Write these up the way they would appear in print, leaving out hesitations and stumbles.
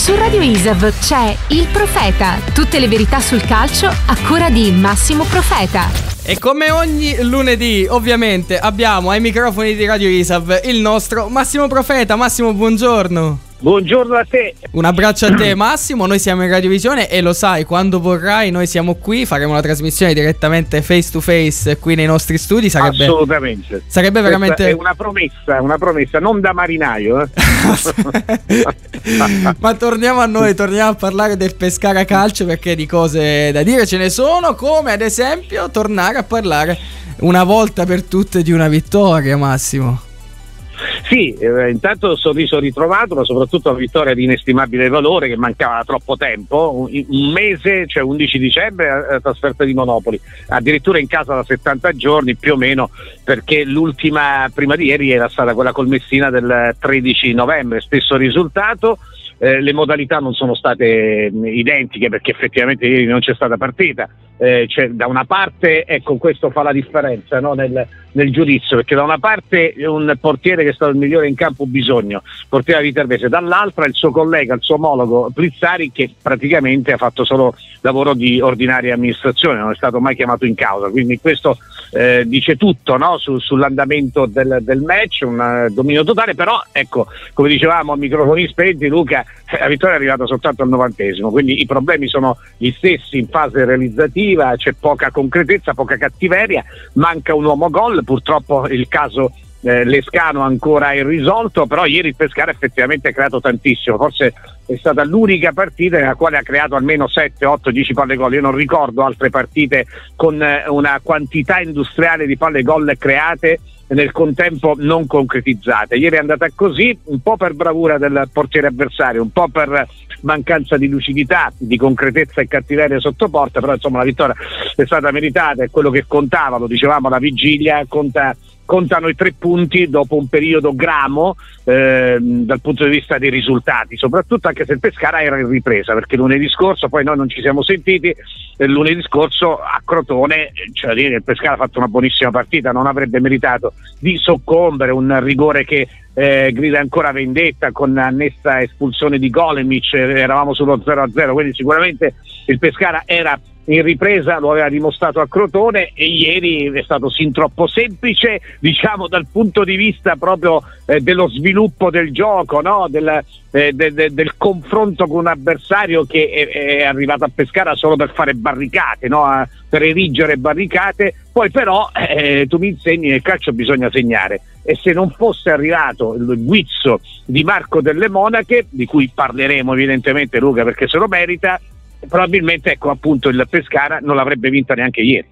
Su Radio Isav c'è Il Profeta, tutte le verità sul calcio a cura di Massimo Profeta. E come ogni lunedì, ovviamente, abbiamo ai microfoni di Radio Isav il nostro Massimo Profeta. Massimo, buongiorno. Buongiorno a te. Un abbraccio a te, Massimo. Noi siamo in Radiovisione e lo sai, quando vorrai noi siamo qui, faremo la trasmissione direttamente face to face qui nei nostri studi. Sarebbe, assolutamente, sarebbe veramente, è una promessa non da marinaio, eh? Ma torniamo a noi, torniamo a parlare del Pescara Calcio, perché di cose da dire ce ne sono, come ad esempio tornare a parlare una volta per tutte di una vittoria, Massimo. Sì, intanto sorriso ritrovato, ma soprattutto una vittoria di inestimabile valore che mancava da troppo tempo, un mese, cioè 11 dicembre, trasferta di Monopoli, addirittura in casa da 70 giorni più o meno, perché l'ultima prima di ieri era stata quella col Messina del 13 novembre, stesso risultato. Le modalità non sono state identiche, perché effettivamente ieri non c'è stata partita, cioè, da una parte, ecco, questo fa la differenza, no? nel giudizio, perché da una parte un portiere che è stato il migliore in campo, Bisogno, portiere viterbese, dall'altra il suo collega, il suo omologo Plizzari, che praticamente ha fatto solo lavoro di ordinaria amministrazione, non è stato mai chiamato in causa, quindi questo dice tutto, no? Sull'andamento del match, un dominio totale, però ecco, come dicevamo a microfoni spenti, Luca, la vittoria è arrivata soltanto al 90°, quindi i problemi sono gli stessi in fase realizzativa, c'è poca concretezza, poca cattiveria, manca un uomo gol, purtroppo il caso Lescano ancora irrisolto, però ieri il Pescara effettivamente ha creato tantissimo, forse è stata l'unica partita nella quale ha creato almeno 7, 8, 10 palle gol. Io non ricordo altre partite con una quantità industriale di palle gol create e nel contempo non concretizzate. Ieri è andata così, un po' per bravura del portiere avversario, un po' per mancanza di lucidità, di concretezza e cattiveria sotto porta, però insomma la vittoria è stata meritata, è quello che contava, lo dicevamo alla vigilia, contano i 3 punti dopo un periodo gramo dal punto di vista dei risultati, soprattutto anche se il Pescara era in ripresa, perché lunedì scorso, poi noi non ci siamo sentiti, lunedì scorso a Crotone, cioè, il Pescara ha fatto una buonissima partita, non avrebbe meritato di soccombere, un rigore che grida ancora vendetta con annessa espulsione di Golemic, eravamo sullo 0-0, quindi sicuramente il Pescara era in ripresa, lo aveva dimostrato a Crotone, e ieri è stato sin troppo semplice, diciamo, dal punto di vista proprio dello sviluppo del gioco, no? Del confronto con un avversario che è arrivato a Pescara solo per fare barricate, no? Per erigere barricate. Poi però tu mi insegni, nel calcio bisogna segnare, e se non fosse arrivato il guizzo di Marco Delle Monache, di cui parleremo evidentemente, Luca, perché se lo merita, probabilmente, ecco, appunto, il Pescara non l'avrebbe vinta neanche ieri.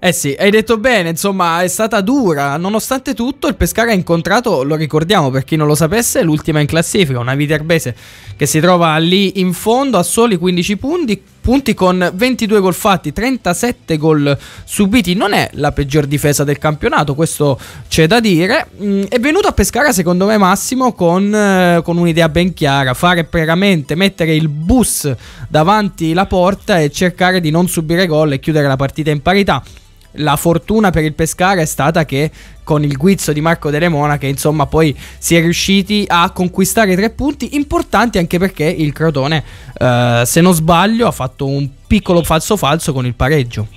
Eh sì, hai detto bene, insomma è stata dura. Nonostante tutto il Pescara ha incontrato, lo ricordiamo per chi non lo sapesse, l'ultima in classifica, una Viterbese che si trova lì in fondo a soli 15 punti con 22 gol fatti, 37 gol subiti. Non è la peggior difesa del campionato, questo c'è da dire. È venuto a Pescara, secondo me, Massimo, con un'idea ben chiara: fare veramente, mettere il bus davanti la porta e cercare di non subire gol e chiudere la partita in parità. La fortuna per il Pescara è stata che con il guizzo di Marco Delle Monache, insomma, poi si è riusciti a conquistare 3 punti importanti, anche perché il Crotone, se non sbaglio, ha fatto un piccolo falso con il pareggio.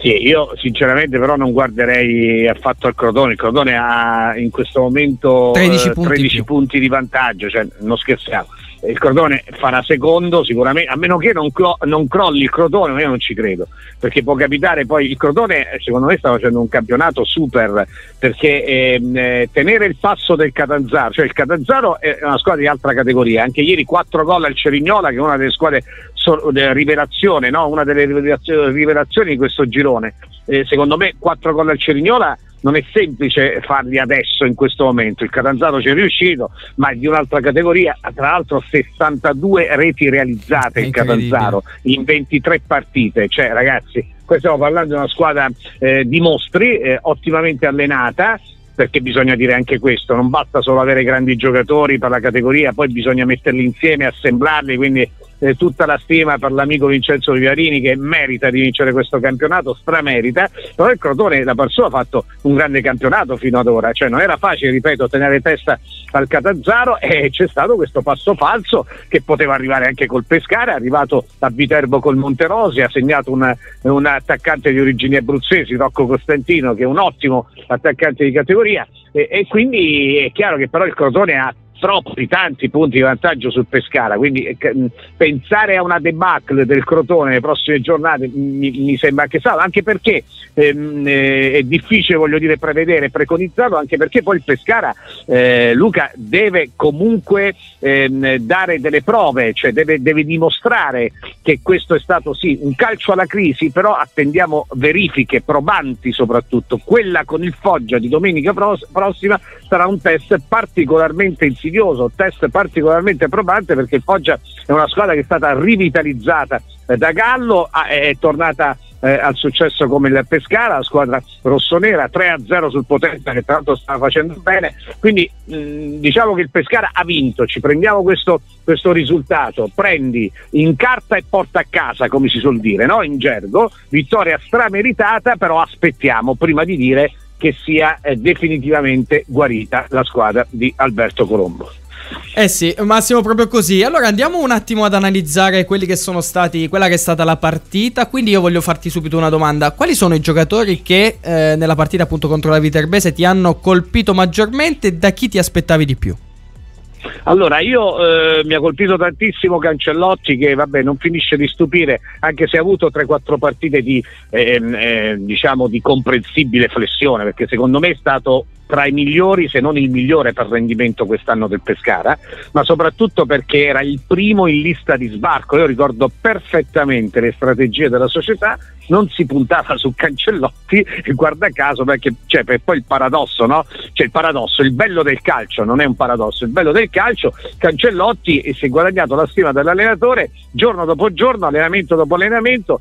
Sì, io sinceramente però non guarderei affatto al Crotone. Il Crotone ha in questo momento 13 punti di vantaggio, cioè non scherziamo. Il Crotone farà secondo sicuramente, a meno che non crolli il Crotone, ma io non ci credo, perché può capitare. Poi il Crotone, secondo me, sta facendo un campionato super, perché tenere il passo del Catanzaro, cioè il Catanzaro è una squadra di altra categoria, anche ieri 4 gol al Cerignola, che è una delle squadre rivelazione, no? Una delle rivelazioni di questo girone, secondo me 4 gol al Cerignola non è semplice farli adesso, in questo momento. Il Catanzaro ci è riuscito, ma è di un'altra categoria. Tra l'altro 62 reti realizzate il Catanzaro in 23 partite, cioè ragazzi, qui stiamo parlando di una squadra di mostri, ottimamente allenata, perché bisogna dire anche questo, non basta solo avere grandi giocatori per la categoria, poi bisogna metterli insieme, assemblarli, quindi tutta la stima per l'amico Vincenzo Vivarini, che merita di vincere questo campionato, stramerita, però il Crotone da per sé ha fatto un grande campionato fino ad ora, cioè non era facile, ripeto, tenere testa al Catanzaro, e c'è stato questo passo falso che poteva arrivare anche col Pescara, è arrivato a Viterbo col Monterosi, ha segnato un attaccante di origini abruzzesi, Rocco Costantino, che è un ottimo attaccante di categoria, e quindi è chiaro che però il Crotone ha troppi, tanti punti di vantaggio sul Pescara, quindi pensare a una debacle del Crotone nelle prossime giornate mi sembra anche sano, anche perché è difficile, voglio dire, prevedere, preconizzarlo, anche perché poi il Pescara, Luca, deve comunque dare delle prove, cioè deve dimostrare che questo è stato sì un calcio alla crisi, però attendiamo verifiche probanti, soprattutto quella con il Foggia di domenica prossima sarà un test particolarmente insidioso, test particolarmente probante, perché il Foggia è una squadra che è stata rivitalizzata da Gallo, è tornata al successo come il Pescara, la squadra rossonera, 3-0 sul Potenza che tra l'altro sta facendo bene, quindi diciamo che il Pescara ha vinto, ci prendiamo questo risultato, prendi in carta e porta a casa, come si suol dire, no? In gergo, vittoria strameritata, però aspettiamo prima di dire che sia definitivamente guarita la squadra di Alberto Colombo. Eh sì, Massimo, proprio così. Allora andiamo un attimo ad analizzare quelli che sono stati, quella che è stata la partita. Quindi io voglio farti subito una domanda: quali sono i giocatori che nella partita appunto contro la Viterbese ti hanno colpito maggiormente, da chi ti aspettavi di più? Allora, io mi ha colpito tantissimo Cancellotti, che vabbè non finisce di stupire, anche se ha avuto 3-4 partite di comprensibile flessione, perché secondo me è stato tra i migliori, se non il migliore per rendimento quest'anno del Pescara, ma soprattutto perché era il primo in lista di sbarco. Io ricordo perfettamente le strategie della società, non si puntava su Cancellotti, e guarda caso, perché per poi il paradosso, no? Cioè il paradosso, il bello del calcio, non è un paradosso, il bello del calcio, Cancellotti si è guadagnato la stima dell'allenatore giorno dopo giorno, allenamento dopo allenamento,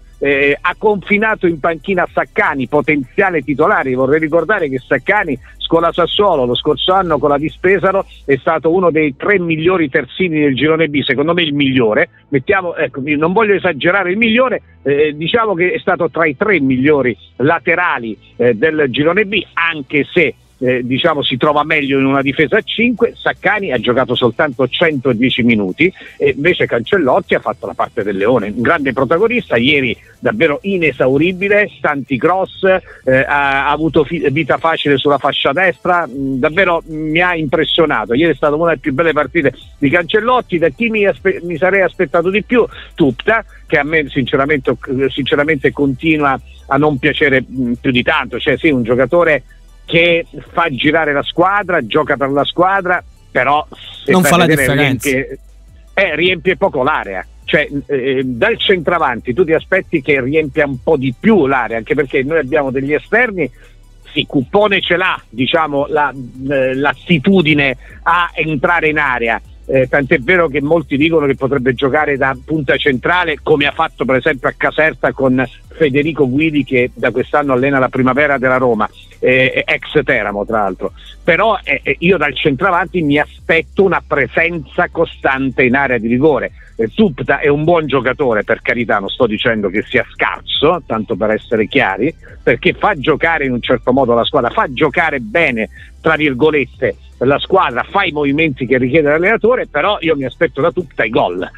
ha confinato in panchina Saccani, potenziale titolare. Vorrei ricordare che Saccani con la Sassuolo lo scorso anno con la di Pesaro è stato uno dei 3 migliori terzini del girone B, secondo me il migliore, non voglio esagerare, il migliore, diciamo che è stato tra i 3 migliori laterali del girone B, anche se si trova meglio in una difesa a 5, Saccani ha giocato soltanto 110 minuti e invece Cancellotti ha fatto la parte del leone, un grande protagonista, ieri davvero inesauribile, tanti cross, ha avuto vita facile sulla fascia destra, davvero mi ha impressionato, ieri è stata una delle più belle partite di Cancellotti. Da chi mi sarei aspettato di più? Tupta, che a me sinceramente continua a non piacere più di tanto, cioè sì, un giocatore che fa girare la squadra, gioca per la squadra, però non fa la differenza, riempie poco l'area, dal centravanti tu ti aspetti che riempia un po' di più l'area, anche perché noi abbiamo degli esterni, sì, Cupone ce l'ha, l'attitudine a entrare in area, tant'è vero che molti dicono che potrebbe giocare da punta centrale, come ha fatto per esempio a Caserta con Federico Guidi, che da quest'anno allena la Primavera della Roma, ex Teramo tra l'altro, però io dal centravanti mi aspetto una presenza costante in area di rigore. Tupta è un buon giocatore, per carità, non sto dicendo che sia scarso, tanto per essere chiari, perché fa giocare in un certo modo la squadra, fa giocare bene tra virgolette la squadra, fa i movimenti che richiede l'allenatore, però io mi aspetto da Tupta i gol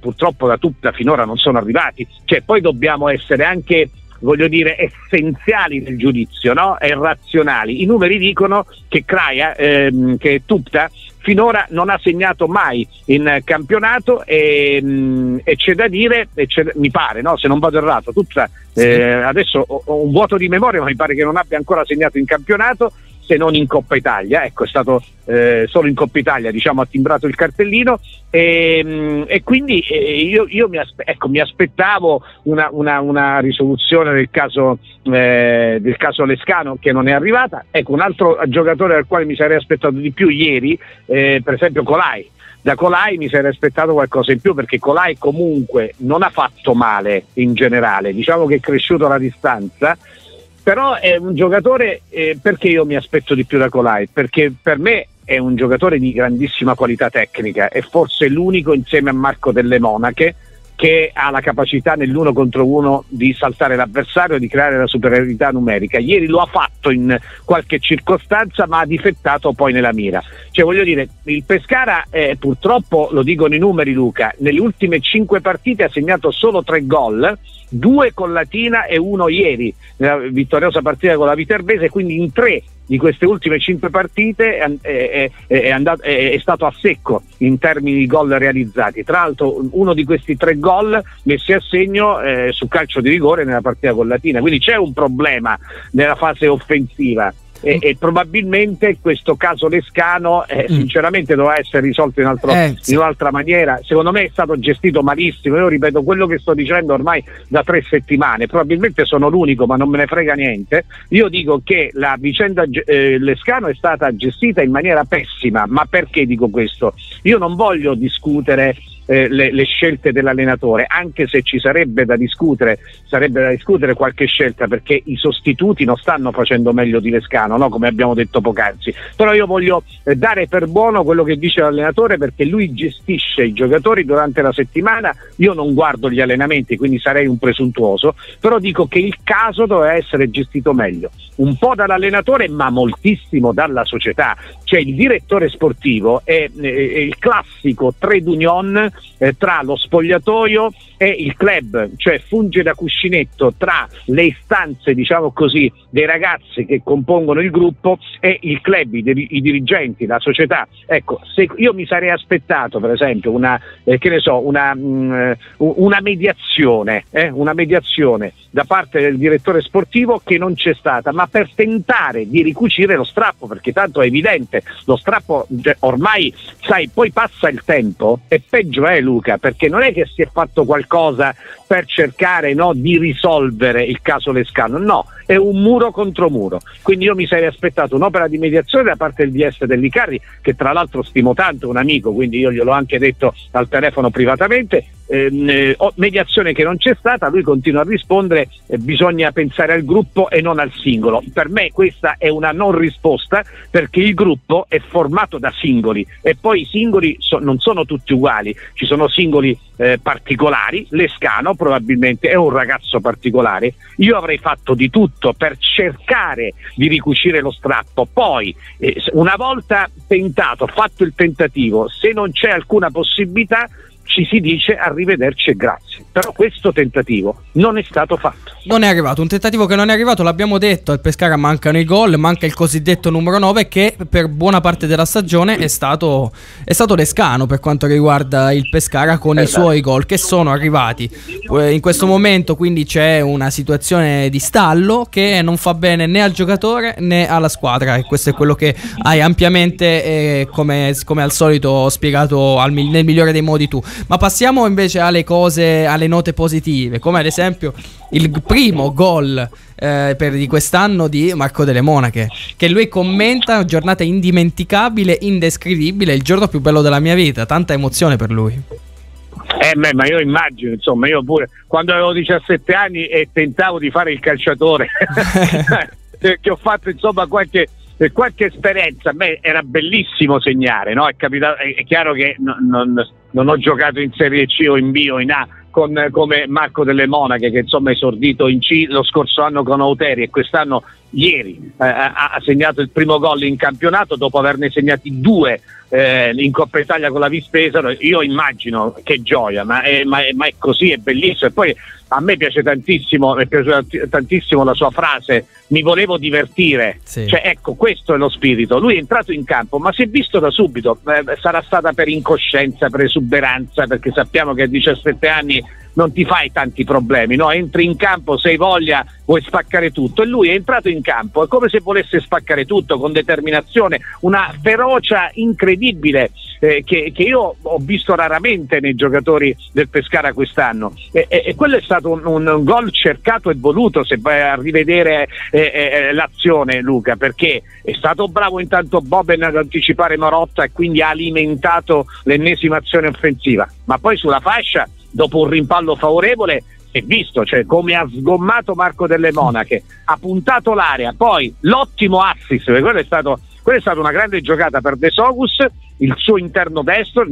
purtroppo da Tupta finora non sono arrivati, poi dobbiamo essere anche, voglio dire, essenziali nel giudizio, no? E razionali. I numeri dicono che Tupta finora non ha segnato mai in campionato, e c'è da dire, mi pare, no? Se non vado errato, Tupta adesso ho un vuoto di memoria, ma mi pare che non abbia ancora segnato in campionato, se non in Coppa Italia, è stato solo in Coppa Italia, ha timbrato il cartellino, e quindi io mi aspettavo una risoluzione del caso Lescano, che non è arrivata. Un altro giocatore al quale mi sarei aspettato di più ieri, per esempio Colai. Da Colai mi sarei aspettato qualcosa in più, perché Colai comunque non ha fatto male in generale, che è cresciuto la distanza, però è un giocatore, perché io mi aspetto di più da Colai, perché per me è un giocatore di grandissima qualità tecnica, è forse l'unico insieme a Marco Delle Monache che ha la capacità nell'uno contro uno di saltare l'avversario e di creare la superiorità numerica. Ieri lo ha fatto in qualche circostanza, ma ha difettato poi nella mira. Cioè, voglio dire, il Pescara, purtroppo lo dicono i numeri, Luca, nelle ultime 5 partite ha segnato solo 3 gol, 2 con Latina e 1 ieri nella vittoriosa partita con la Viterbese, quindi in 3 di queste ultime 5 partite è stato a secco in termini di gol realizzati. Tra l'altro uno di questi 3 gol messi a segno su calcio di rigore nella partita con Latina, quindi c'è un problema nella fase offensiva e probabilmente questo caso Lescano sinceramente doveva essere risolto in un'altra maniera. Secondo me è stato gestito malissimo, io ripeto quello che sto dicendo ormai da 3 settimane, probabilmente sono l'unico, ma non me ne frega niente. Io dico che la vicenda Lescano è stata gestita in maniera pessima. Ma perché dico questo? Io non voglio discutere le scelte dell'allenatore, anche se ci sarebbe da discutere qualche scelta, perché i sostituti non stanno facendo meglio di Lescano, no? Come abbiamo detto poc'anzi. Però io voglio dare per buono quello che dice l'allenatore, perché lui gestisce i giocatori durante la settimana. Io non guardo gli allenamenti, quindi sarei un presuntuoso, però dico che il caso doveva essere gestito meglio, un po' dall'allenatore ma moltissimo dalla società. Cioè il direttore sportivo è il classico trade union tra lo spogliatoio e il club, cioè funge da cuscinetto tra le istanze, diciamo così, dei ragazzi che compongono il gruppo e il club, i dirigenti, la società. Ecco, se io mi sarei aspettato per esempio una mediazione da parte del direttore sportivo, che non c'è stata, ma per tentare di ricucire lo strappo, perché tanto è evidente lo strappo ormai, sai, poi passa il tempo e peggio Luca, perché non è che si è fatto qualcosa per cercare di risolvere il caso Lescano, no, è un muro contro muro. Quindi io mi sarei aspettato un'opera di mediazione da parte del DS Delli Carri, che tra l'altro stimo tanto, un amico, quindi io gliel'ho anche detto al telefono privatamente. Mediazione che non c'è stata. Lui continua a rispondere bisogna pensare al gruppo e non al singolo. Per me questa è una non risposta, perché il gruppo è formato da singoli e poi i singoli non sono tutti uguali, ci sono singoli particolari. Lescano probabilmente è un ragazzo particolare. Io avrei fatto di tutto per cercare di ricucire lo strappo. Poi una volta fatto il tentativo, se non c'è alcuna possibilità ci si dice arrivederci e grazie. Però questo tentativo non è stato fatto. Non è arrivato, un tentativo che non è arrivato, l'abbiamo detto, al Pescara mancano i gol, manca il cosiddetto numero 9 che per buona parte della stagione è stato Lescano per quanto riguarda il Pescara, con i suoi gol che sono arrivati. In questo momento quindi c'è una situazione di stallo che non fa bene né al giocatore né alla squadra, e questo è quello che hai ampiamente come al solito spiegato nel migliore dei modi tu. Ma passiamo invece alle note positive, come ad esempio il primo gol di quest'anno di Marco Delle Monache, che lui commenta: giornata indimenticabile, indescrivibile, il giorno più bello della mia vita. Tanta emozione per lui. Ma io immagino, insomma, io pure quando avevo 17 anni e tentavo di fare il calciatore che ho fatto insomma qualche esperienza, a me era bellissimo segnare, no? È chiaro che non ho giocato in Serie C o in B o in A come Marco Delle Monache, che insomma è esordito in C lo scorso anno con Auteri e quest'anno ieri ha segnato il primo gol in campionato dopo averne segnati 2 in Coppa Italia con la Vispesaro. Io immagino che gioia, ma è così, è bellissimo. E poi a me piace tantissimo la sua frase: mi volevo divertire, sì. Cioè, ecco, questo è lo spirito. Lui è entrato in campo, ma si è visto da subito, sarà stata per incoscienza, per esuberanza, perché sappiamo che a 17 anni non ti fai tanti problemi, no? Entri in campo, se hai voglia vuoi spaccare tutto, e lui è entrato in campo è come se volesse spaccare tutto, con determinazione, una ferocia incredibile che io ho visto raramente nei giocatori del Pescara quest'anno, e quello è stato un gol cercato e voluto, se vai a rivedere l'azione, Luca, perché è stato bravo intanto Boben ad anticipare Marotta e quindi ha alimentato l'ennesima azione offensiva, ma poi sulla fascia, dopo un rimpallo favorevole, si è visto, cioè, come ha sgommato Marco Delle Monache, ha puntato l'area, poi l'ottimo assist, perché quella è stata una grande giocata per De Sogus, il suo interno destro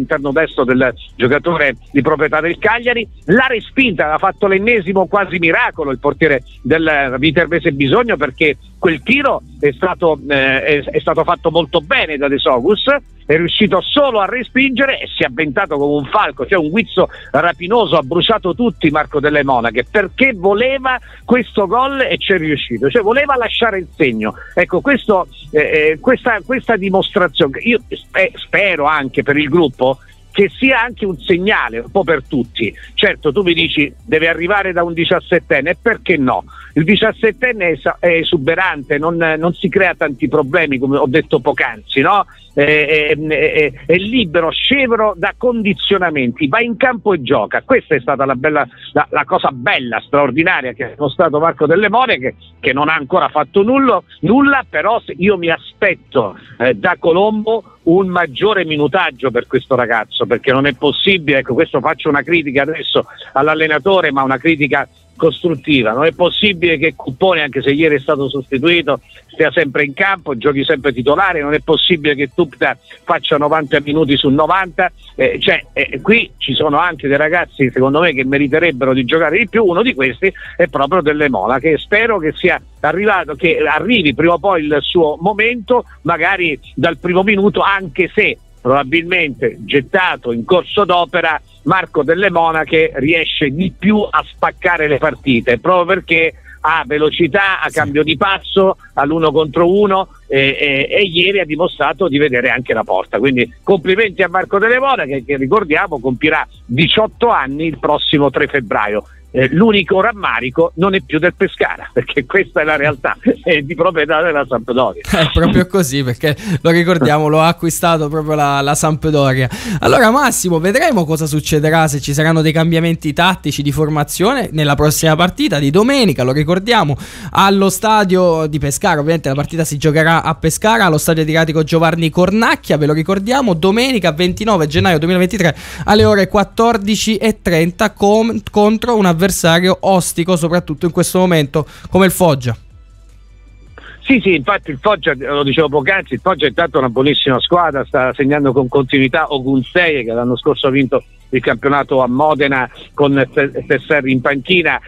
del giocatore di proprietà del Cagliari, l'ha respinta, ha fatto l'ennesimo quasi miracolo il portiere del Viterbese Bisogno, perché quel tiro è stato fatto molto bene da De Sogus, è riuscito solo a respingere e si è avventato come un falco, cioè un guizzo rapinoso, ha bruciato tutti Marco Delle Monache, perché voleva questo gol e c'è riuscito, cioè voleva lasciare il segno. Ecco, questa dimostrazione, io spero anche per il gruppo che sia anche un segnale un po' per tutti. Certo, tu mi dici deve arrivare da un 17enne, perché no? Il 17enne è esuberante, non si crea tanti problemi, come ho detto poc'anzi, no? È libero, scevro da condizionamenti, va in campo e gioca. Questa è stata la cosa bella, straordinaria che è stato Marco Delle Monache, che non ha ancora fatto nulla, però io mi aspetto da Colombo un maggiore minutaggio per questo ragazzo, perché non è possibile, ecco, questo faccio una critica adesso all'allenatore, ma una critica costruttiva, non è possibile che Cupone, anche se ieri è stato sostituito, stia sempre in campo, giochi sempre titolare, non è possibile che Tupta faccia 90 minuti su 90, qui ci sono anche dei ragazzi secondo me che meriterebbero di giocare di più, uno di questi è proprio Delle Monache, spero che sia arrivato, che arrivi prima o poi il suo momento, magari dal primo minuto, anche se probabilmente gettato in corso d'opera Marco Delle Monache riesce di più a spaccare le partite, proprio perché ha velocità, ha cambio di passo all'1 contro 1 e ieri ha dimostrato di vedere anche la porta, quindi complimenti a Marco Delle Monache che ricordiamo compirà 18 anni il prossimo 3 febbraio. L'unico rammarico non è più del Pescara, perché questa è la realtà, è di proprietà della Sampdoria. È proprio così, perché lo ricordiamo, lo ha acquistato proprio la Sampdoria. Allora Massimo, vedremo cosa succederà, se ci saranno dei cambiamenti tattici di formazione nella prossima partita di domenica. Lo ricordiamo, allo stadio di Pescara, ovviamente la partita si giocherà a Pescara, allo stadio di Ratico Giovanni Cornacchia, ve lo ricordiamo, domenica 29 gennaio 2023 alle ore 14:30 contro una avversario ostico soprattutto in questo momento come il Foggia. Sì, infatti il Foggia, lo dicevo poc'anzi, il Foggia è tanto una buonissima squadra, sta segnando con continuità Ogunseye, che l'anno scorso ha vinto il campionato a Modena con Tesserri in panchina,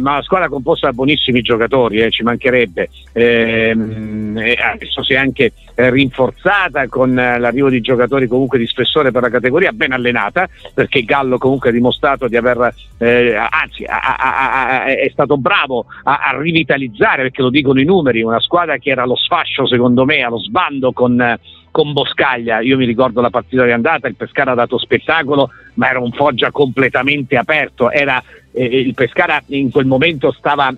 ma la squadra composta da buonissimi giocatori, ci mancherebbe, adesso si è anche rinforzata con l'arrivo di giocatori comunque di spessore per la categoria, ben allenata, perché Gallo comunque ha dimostrato di aver è stato bravo a rivitalizzare, perché lo dicono i numeri, una squadra che era allo sfascio secondo me, allo sbando con Boscaglia. Io mi ricordo la partita di andata, il Pescara ha dato spettacolo, ma era un Foggia completamente aperto, il Pescara in quel momento stava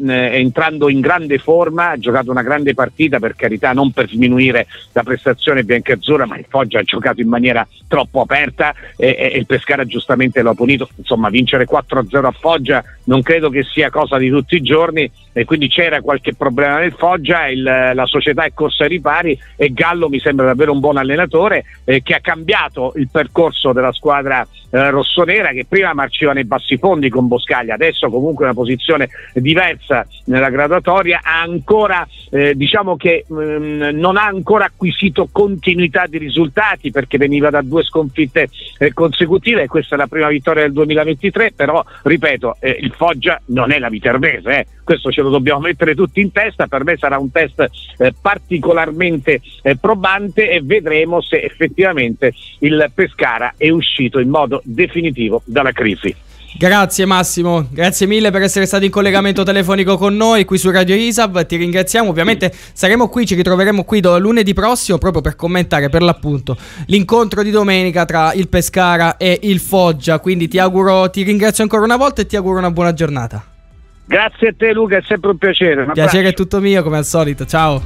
entrando in grande forma, ha giocato una grande partita, per carità, non per sminuire la prestazione biancazzurra, ma il Foggia ha giocato in maniera troppo aperta e il Pescara giustamente lo ha punito. Insomma, vincere 4-0 a Foggia non credo che sia cosa di tutti i giorni, e quindi c'era qualche problema nel Foggia, la società è corsa ai ripari e Gallo mi sembra davvero un buon allenatore che ha cambiato il percorso della squadra rossonera, che prima marciva nei bassi fondi con Boscaglia, adesso comunque una posizione diversa nella graduatoria, ha ancora non ha ancora acquisito continuità di risultati, perché veniva da 2 sconfitte consecutive e questa è la prima vittoria del 2023, però ripeto, il Foggia non è la Viterbese, questo ce lo dobbiamo mettere tutti in testa. Per me sarà un test particolarmente probante e vedremo se effettivamente il Pescara è uscito in modo definitivo dalla crisi. Grazie Massimo, grazie mille per essere stato in collegamento telefonico con noi qui su Radio Isav, ti ringraziamo, ovviamente saremo qui, ci ritroveremo qui lunedì prossimo proprio per commentare per l'appunto l'incontro di domenica tra il Pescara e il Foggia, quindi ti ringrazio ancora una volta e ti auguro una buona giornata. Grazie a te Luca, è sempre un piacere. Un piacere è tutto mio come al solito, ciao.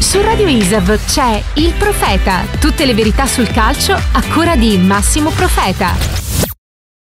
Su Radio Isav c'è Il Profeta, tutte le verità sul calcio a cura di Massimo Profeta.